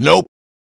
Nope.